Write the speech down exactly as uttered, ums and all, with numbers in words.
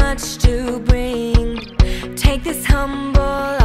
much to bring. Take this humble